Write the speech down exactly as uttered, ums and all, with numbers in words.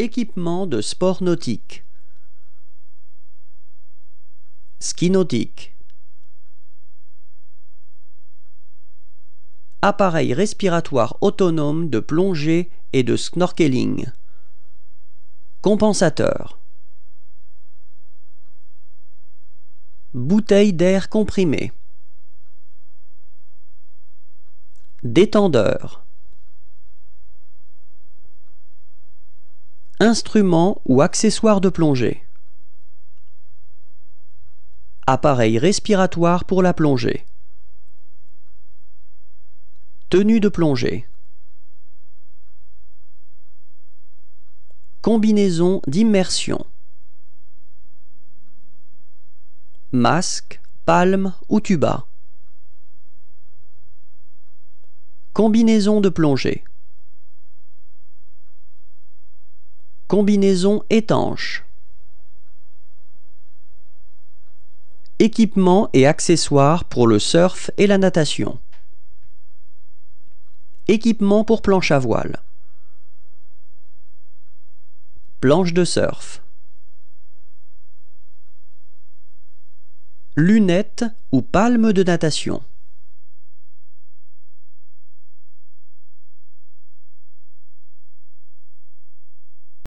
équipement de sport nautique, ski nautique, appareil respiratoire autonome de plongée et de snorkeling, compensateur, bouteille d'air comprimé, détendeur, instrument ou accessoire de plongée, appareil respiratoire pour la plongée, tenue de plongée, combinaison d'immersion, masque, palme ou tuba, combinaison de plongée, combinaison étanche, équipement et accessoires pour le surf et la natation, équipement pour planche à voile, planche de surf, lunettes ou palmes de natation.